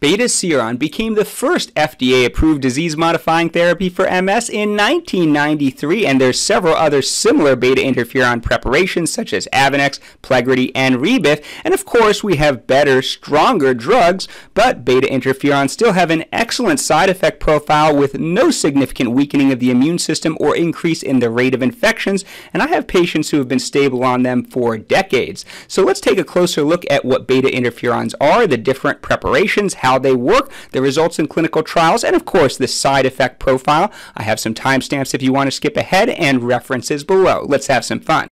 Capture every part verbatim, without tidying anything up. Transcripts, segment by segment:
Betaseron became the first F D A-approved disease-modifying therapy for M S in nineteen ninety-three, and there's several other similar beta-interferon preparations such as Avonex, Plegridy, and Rebif. And of course, we have better, stronger drugs, but beta-interferons still have an excellent side effect profile with no significant weakening of the immune system or increase in the rate of infections, and I have patients who have been stable on them for decades. So let's take a closer look at what beta-interferons are, the different preparations, how they work, the results in clinical trials, and of course the side effect profile. I have some timestamps if you want to skip ahead and references below. Let's have some fun.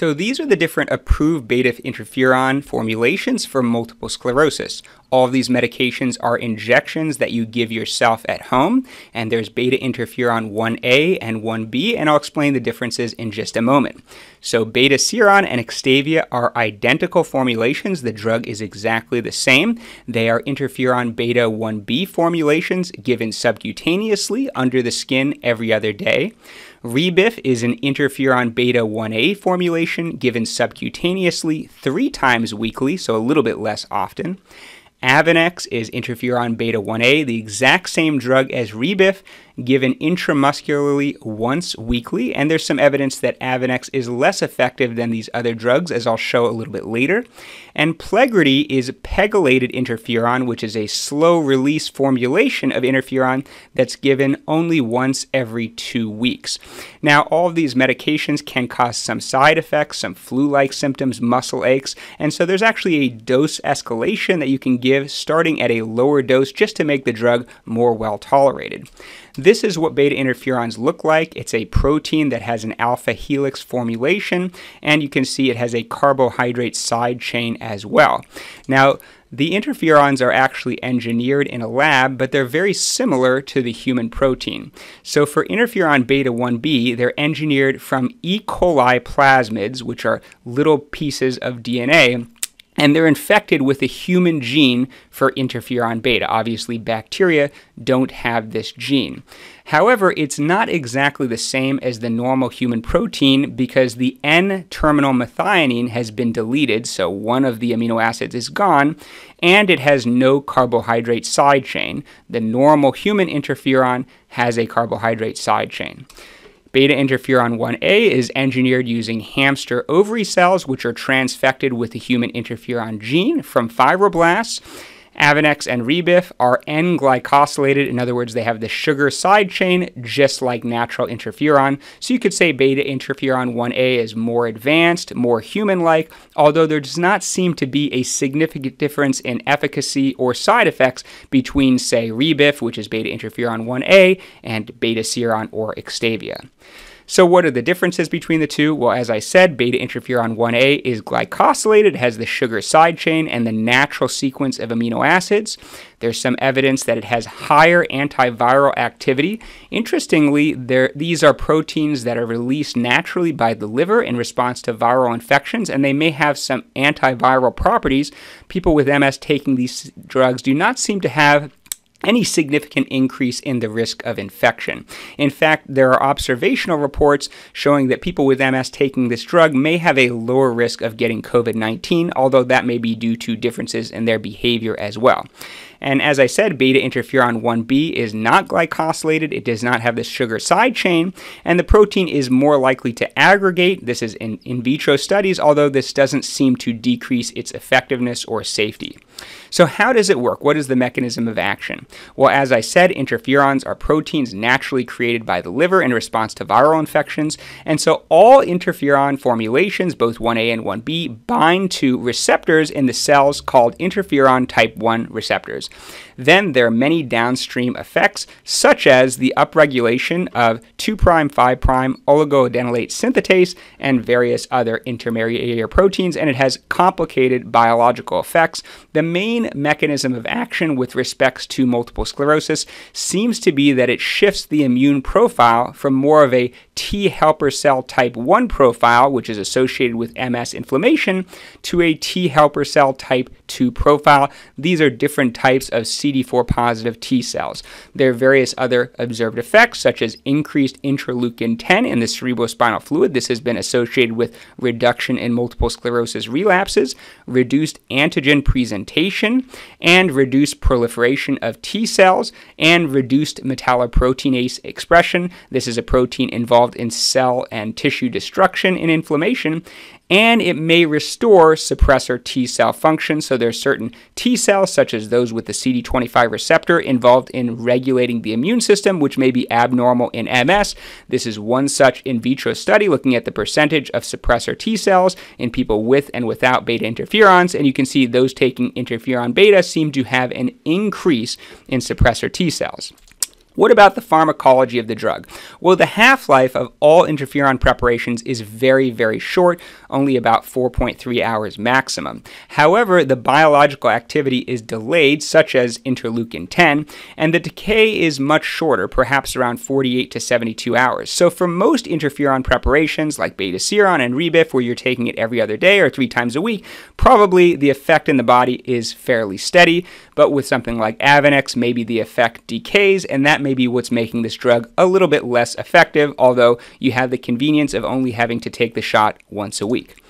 So these are the different approved beta-interferon formulations for multiple sclerosis. All of these medications are injections that you give yourself at home, and there's beta-interferon one A and one B, and I'll explain the differences in just a moment. So Betaseron and Extavia are identical formulations. The drug is exactly the same. They are interferon beta one B formulations given subcutaneously under the skin every other day. Rebif is an interferon beta one A formulation given subcutaneously three times weekly, so a little bit less often. Avonex is interferon beta one A, the exact same drug as Rebif, given intramuscularly once weekly, and there's some evidence that Avonex is less effective than these other drugs, as I'll show a little bit later. And Plegridy is pegylated interferon, which is a slow-release formulation of interferon that's given only once every two weeks. Now, all of these medications can cause some side effects, some flu-like symptoms, muscle aches, and so there's actually a dose escalation that you can give starting at a lower dose just to make the drug more well-tolerated. This is what beta interferons look like. It's a protein that has an alpha helix formulation, and you can see it has a carbohydrate side chain as well. Now, the interferons are actually engineered in a lab, but they're very similar to the human protein. So for interferon beta one B, they're engineered from E. coli plasmids, which are little pieces of D N A, and they're infected with the human gene for interferon beta. Obviously, bacteria don't have this gene. However, it's not exactly the same as the normal human protein because the N-terminal methionine has been deleted, so one of the amino acids is gone, and it has no carbohydrate side chain. The normal human interferon has a carbohydrate side chain. Beta-interferon one A is engineered using hamster ovary cells, which are transfected with the human interferon gene from fibroblasts. Avonex and Rebif are N-glycosylated. In other words, they have the sugar side chain, just like natural interferon. So you could say beta-interferon one A is more advanced, more human-like, although there does not seem to be a significant difference in efficacy or side effects between, say, Rebif, which is beta-interferon one A, and Betaseron or Extavia. So what are the differences between the two? Well, as I said, beta-interferon one A is glycosylated, it has the sugar side chain and the natural sequence of amino acids. There's some evidence that it has higher antiviral activity. Interestingly, there, these are proteins that are released naturally by the liver in response to viral infections, and they may have some antiviral properties. People with M S taking these drugs do not seem to have any significant increase in the risk of infection. In fact, there are observational reports showing that people with M S taking this drug may have a lower risk of getting COVID nineteen, although that may be due to differences in their behavior as well. And as I said, beta-interferon one B is not glycosylated, it does not have the sugar side chain, and the protein is more likely to aggregate. This is in in vitro studies, although this doesn't seem to decrease its effectiveness or safety. So how does it work? What is the mechanism of action? Well, as I said, interferons are proteins naturally created by the liver in response to viral infections, and so all interferon formulations, both one A and one B, bind to receptors in the cells called interferon type one receptors. Then there are many downstream effects, such as the upregulation of two prime, five prime oligoadenylate synthetase and various other intermediary proteins, and it has complicated biological effects. The main mechanism of action with respects to multiple sclerosis seems to be that it shifts the immune profile from more of a T helper cell type one profile, which is associated with M S inflammation, to a T helper cell type two profile. These are different types of C D four positive T cells. There are various other observed effects, such as increased interleukin ten in the cerebrospinal fluid. This has been associated with reduction in multiple sclerosis relapses, reduced antigen presentation, and reduced proliferation of T cells, and reduced metalloproteinase expression. This is a protein involved in cell and tissue destruction and inflammation, and it may restore suppressor T cell function. So there are certain T cells, such as those with the C D twenty-five receptor, involved in regulating the immune system, which may be abnormal in M S. This is one such in vitro study looking at the percentage of suppressor T cells in people with and without beta interferons, and you can see those taking interferon beta seem to have an increase in suppressor T cells. What about the pharmacology of the drug? Well, the half-life of all interferon preparations is very, very short, only about four point three hours maximum. However, the biological activity is delayed, such as interleukin ten, and the decay is much shorter, perhaps around forty-eight to seventy-two hours. So for most interferon preparations, like Betaseron and Rebif, where you're taking it every other day or three times a week, probably the effect in the body is fairly steady, but with something like Avonex, maybe the effect decays, and that may may be what's making this drug a little bit less effective, although you have the convenience of only having to take the shot once a week.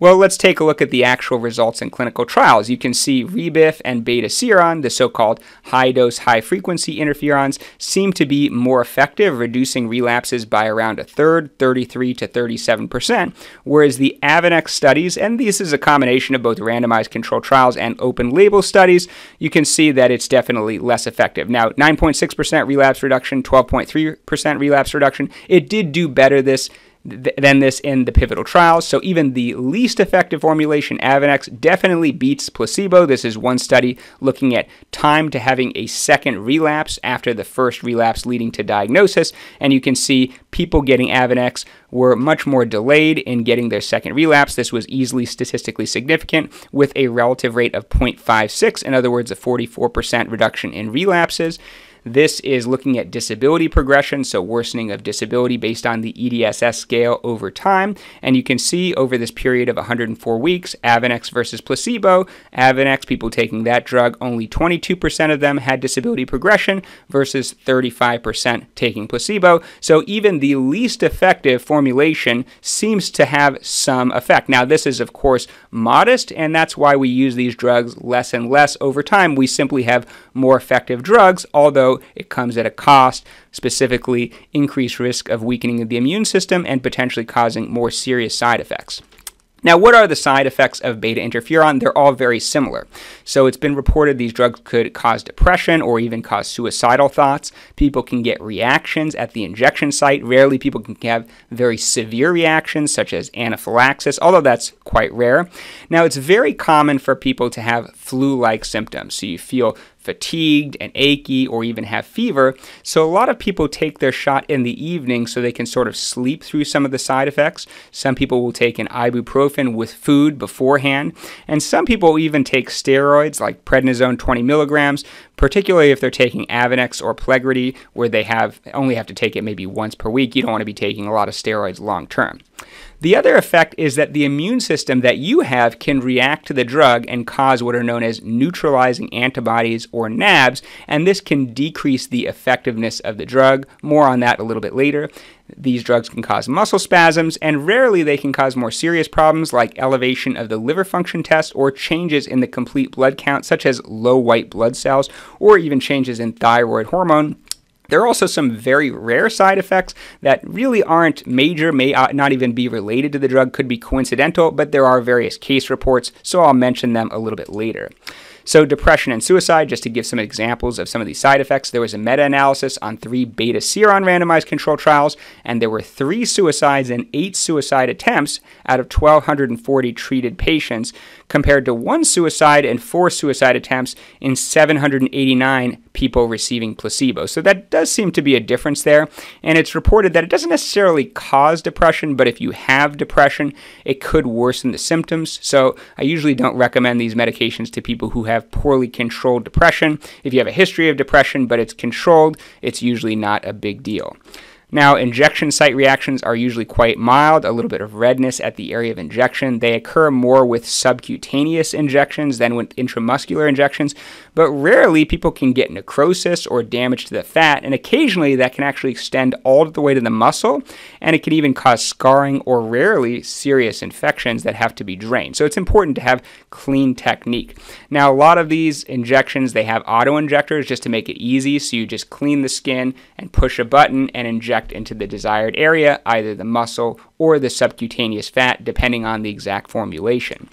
Well, let's take a look at the actual results in clinical trials. You can see Rebif and Betaseron, the so-called high-dose, high-frequency interferons, seem to be more effective, reducing relapses by around a third, thirty-three to thirty-seven percent, whereas the Avonex studies, and this is a combination of both randomized controlled trials and open-label studies, you can see that it's definitely less effective. Now, nine point six percent relapse reduction, twelve point three percent relapse reduction. It did do better this Th than this in the pivotal trials. So even the least effective formulation, Avonex, definitely beats placebo. This is one study looking at time to having a second relapse after the first relapse leading to diagnosis. And you can see people getting Avonex were much more delayed in getting their second relapse. This was easily statistically significant with a relative rate of zero point five six, in other words, a forty-four percent reduction in relapses. This is looking at disability progression, so worsening of disability based on the E D S S scale over time. And you can see over this period of one hundred four weeks, Avonex versus placebo, Avonex, people taking that drug, only twenty-two percent of them had disability progression versus thirty-five percent taking placebo. So even the least effective formulation seems to have some effect. Now, this is, of course, modest, and that's why we use these drugs less and less over time. We simply have more effective drugs, although it comes at a cost, specifically increased risk of weakening of the immune system and potentially causing more serious side effects. Now, what are the side effects of beta interferon? They're all very similar. So it's been reported these drugs could cause depression or even cause suicidal thoughts. People can get reactions at the injection site. Rarely people can have very severe reactions such as anaphylaxis, although that's quite rare. Now, it's very common for people to have flu-like symptoms. So you feel fatigued and achy or even have fever. So a lot of people take their shot in the evening so they can sort of sleep through some of the side effects. Some people will take an ibuprofen with food beforehand. And some people even take steroids like prednisone twenty milligrams, particularly if they're taking Avonex or Plegridy, where they have only have to take it maybe once per week. You don't want to be taking a lot of steroids long term. The other effect is that the immune system that you have can react to the drug and cause what are known as neutralizing antibodies or N A Bs, and this can decrease the effectiveness of the drug. More on that a little bit later. These drugs can cause muscle spasms, and rarely they can cause more serious problems like elevation of the liver function test or changes in the complete blood count, such as low white blood cells or even changes in thyroid hormone. There are also some very rare side effects that really aren't major, may not even be related to the drug, could be coincidental, but there are various case reports, so I'll mention them a little bit later. So depression and suicide, just to give some examples of some of these side effects, there was a meta-analysis on three Betaseron randomized control trials, and there were three suicides and eight suicide attempts out of one thousand two hundred forty treated patients, compared to one suicide and four suicide attempts in seven hundred eighty-nine people receiving placebo. So that does seem to be a difference there, and it's reported that it doesn't necessarily cause depression, but if you have depression, it could worsen the symptoms. So I usually don't recommend these medications to people who have have poorly controlled depression. If you have a history of depression but it's controlled, it's usually not a big deal. Now, injection site reactions are usually quite mild, a little bit of redness at the area of injection. They occur more with subcutaneous injections than with intramuscular injections, but rarely people can get necrosis or damage to the fat, and occasionally that can actually extend all the way to the muscle, and it can even cause scarring or rarely serious infections that have to be drained. So it's important to have clean technique. Now, a lot of these injections, they have auto-injectors just to make it easy, so you just clean the skin and push a button and inject into the desired area, either the muscle or the subcutaneous fat, depending on the exact formulation.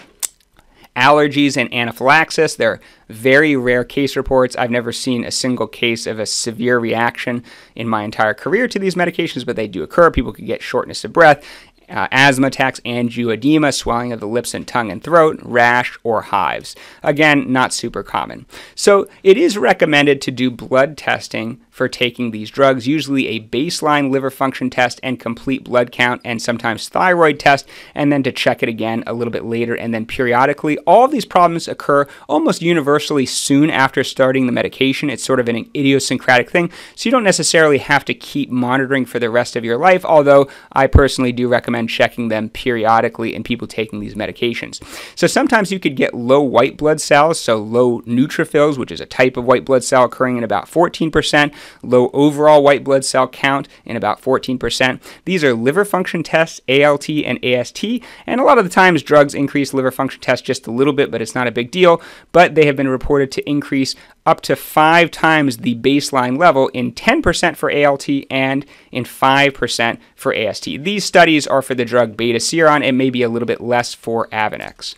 Allergies and anaphylaxis, there are very rare case reports. I've never seen a single case of a severe reaction in my entire career to these medications, but they do occur. People can get shortness of breath, Uh, asthma attacks, angioedema, swelling of the lips and tongue and throat, rash, or hives. Again, not super common. So it is recommended to do blood testing for taking these drugs, usually a baseline liver function test and complete blood count and sometimes thyroid test, and then to check it again a little bit later and then periodically. All of these problems occur almost universally soon after starting the medication. It's sort of an idiosyncratic thing, so you don't necessarily have to keep monitoring for the rest of your life, although I personally do recommend checking them periodically in people taking these medications. So sometimes you could get low white blood cells, so low neutrophils, which is a type of white blood cell, occurring in about fourteen percent, low overall white blood cell count in about fourteen percent. These are liver function tests, A L T and A S T, and a lot of the times drugs increase liver function tests just a little bit, but it's not a big deal, but they have been reported to increase up to five times the baseline level in ten percent for A L T and in five percent for A S T. These studies are for the drug Betaseron and maybe a little bit less for Avonex.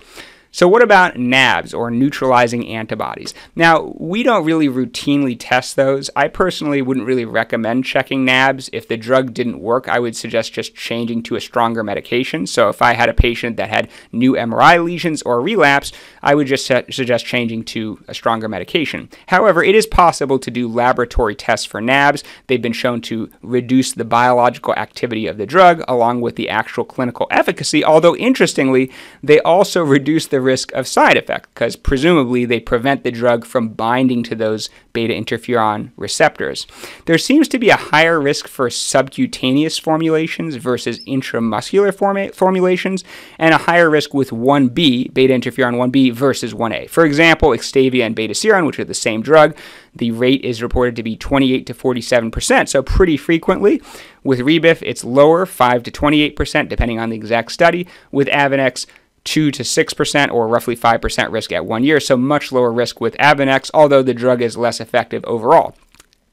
So what about N A Bs, or neutralizing antibodies? Now, we don't really routinely test those. I personally wouldn't really recommend checking N A Bs. If the drug didn't work, I would suggest just changing to a stronger medication. So if I had a patient that had new M R I lesions or relapse, I would just suggest changing to a stronger medication. However, it is possible to do laboratory tests for N A Bs. They've been shown to reduce the biological activity of the drug along with the actual clinical efficacy, although interestingly, they also reduce the risk of side effect, because presumably they prevent the drug from binding to those beta interferon receptors. There seems to be a higher risk for subcutaneous formulations versus intramuscular form formulations, and a higher risk with one B, beta interferon one B versus one A. For example, Extavia and Betaseron, which are the same drug, the rate is reported to be twenty-eight to forty-seven percent, so pretty frequently. With Rebif, it's lower, five to twenty-eight percent, depending on the exact study. With Avonex, two to six percent, or roughly five percent risk at one year, so much lower risk with Avonex, although the drug is less effective overall.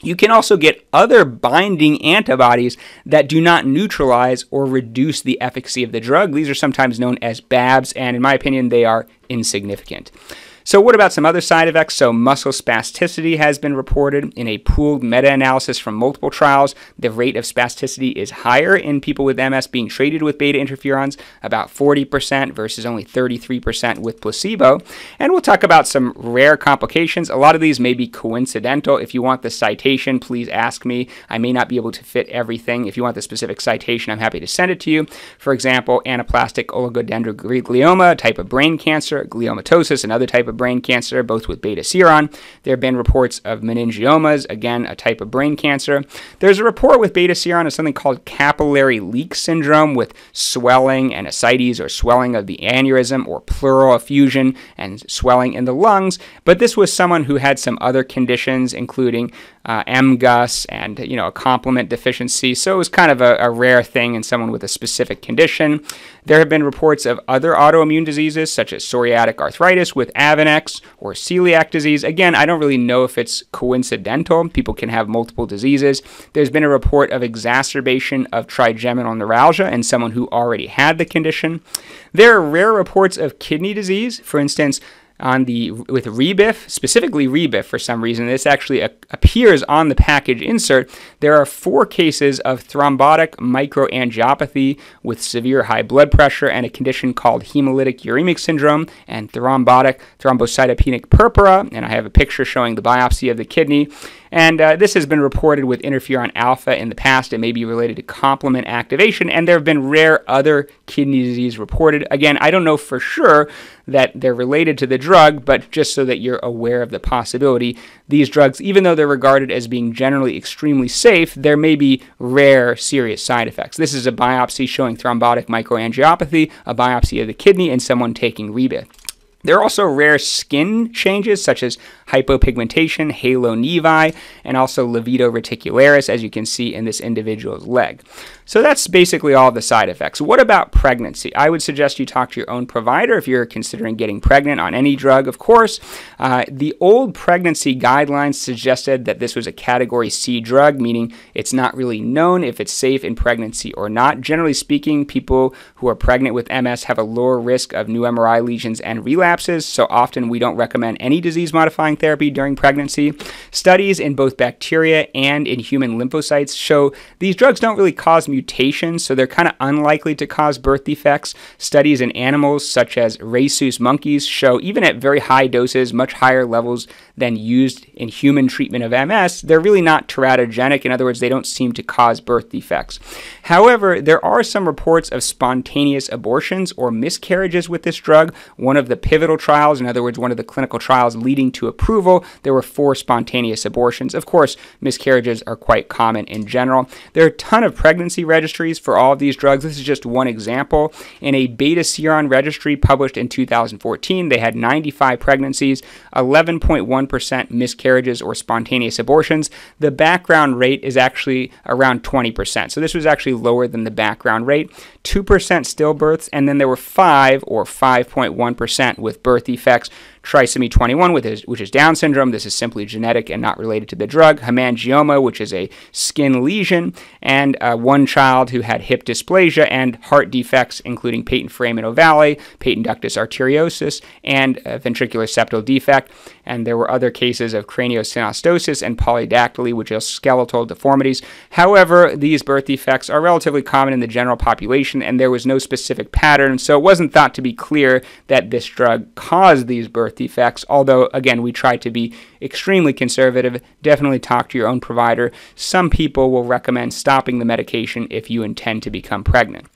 You can also get other binding antibodies that do not neutralize or reduce the efficacy of the drug. These are sometimes known as B A Bs, and in my opinion, they are insignificant. So what about some other side effects? So muscle spasticity has been reported in a pooled meta-analysis from multiple trials. The rate of spasticity is higher in people with M S being treated with beta interferons, about forty percent versus only thirty-three percent with placebo. And we'll talk about some rare complications. A lot of these may be coincidental. If you want the citation, please ask me. I may not be able to fit everything. If you want the specific citation, I'm happy to send it to you. For example, anaplastic oligodendroglioma, a type of brain cancer, gliomatosis, another type of brain cancer, both with Betaseron. There have been reports of meningiomas, again, a type of brain cancer. There's a report with Betaseron of something called capillary leak syndrome, with swelling and ascites, or swelling of the aneurysm or pleural effusion, and swelling in the lungs. But this was someone who had some other conditions, including uh, M G U S and, you know, a complement deficiency. So it was kind of a, a rare thing in someone with a specific condition. There have been reports of other autoimmune diseases, such as psoriatic arthritis with Avonex, or celiac disease. Again, I don't really know if it's coincidental. People can have multiple diseases. There's been a report of exacerbation of trigeminal neuralgia in someone who already had the condition. There are rare reports of kidney disease, for instance, on the with Rebif, specifically Rebif for some reason. This actually a, appears on the package insert. There are four cases of thrombotic microangiopathy with severe high blood pressure and a condition called hemolytic uremic syndrome and thrombotic thrombocytopenic purpura. And I have a picture showing the biopsy of the kidney. And uh, this has been reported with interferon alpha in the past. It may be related to complement activation, and there have been rare other kidney disease reported. Again, I don't know for sure that they're related to the drug, but just so that you're aware of the possibility, these drugs, even though they're regarded as being generally extremely safe, there may be rare serious side effects. This is a biopsy showing thrombotic microangiopathy, a biopsy of the kidney, and someone taking Rebif. There are also rare skin changes, such as hypopigmentation, halonevi, and also levator reticularis, as you can see in this individual's leg. So that's basically all the side effects. What about pregnancy? I would suggest you talk to your own provider if you're considering getting pregnant on any drug, of course. Uh, the old pregnancy guidelines suggested that this was a category C drug, meaning it's not really known if it's safe in pregnancy or not. Generally speaking, people who are pregnant with M S have a lower risk of new M R I lesions and relapse. So often we don't recommend any disease-modifying therapy during pregnancy. Studies in both bacteria and in human lymphocytes show these drugs don't really cause mutations, so they're kind of unlikely to cause birth defects. Studies in animals such as Rhesus monkeys show even at very high doses, much higher levels than used in human treatment of M S, they're really not teratogenic. In other words, they don't seem to cause birth defects. However, there are some reports of spontaneous abortions or miscarriages with this drug. One of the pivotal trials, in other words, one of the clinical trials leading to approval, there were four spontaneous abortions. Of course, miscarriages are quite common in general. There are a ton of pregnancy registries for all of these drugs. This is just one example. In a Betaseron registry published in two thousand fourteen, they had ninety-five pregnancies, eleven point one percent miscarriages or spontaneous abortions. The background rate is actually around twenty percent. So this was actually lower than the background rate. two percent stillbirths, and then there were five or five point one percent with birth defects. Trisomy twenty-one, which is Down syndrome. This is simply genetic and not related to the drug. Hemangioma, which is a skin lesion, and uh, one child who had hip dysplasia and heart defects, including patent foramen ovale, patent ductus arteriosus, and uh, ventricular septal defect. And there were other cases of craniosynostosis and polydactyly, which are skeletal deformities. However, these birth defects are relatively common in the general population, and there was no specific pattern, so it wasn't thought to be clear that this drug caused these birth defects, although again we try to be extremely conservative. Definitely talk to your own provider. Some people will recommend stopping the medication if you intend to become pregnant.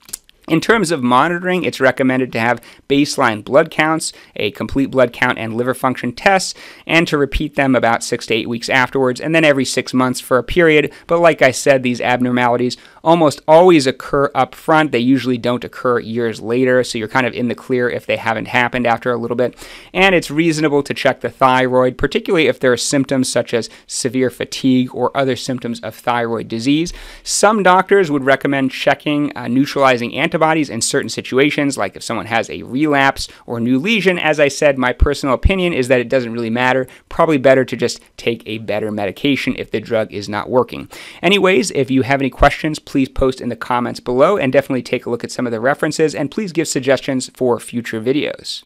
In terms of monitoring, it's recommended to have baseline blood counts, a complete blood count and liver function tests, and to repeat them about six to eight weeks afterwards, and then every six months for a period. But like I said, these abnormalities almost always occur up front. They usually don't occur years later, so you're kind of in the clear if they haven't happened after a little bit. And it's reasonable to check the thyroid, particularly if there are symptoms such as severe fatigue or other symptoms of thyroid disease. Some doctors would recommend checking uh, neutralizing antibodies. Antibodies in certain situations, like if someone has a relapse or new lesion. As I said, my personal opinion is that it doesn't really matter. Probably better to just take a better medication if the drug is not working. Anyways, if you have any questions, please post in the comments below, and definitely take a look at some of the references, and please give suggestions for future videos.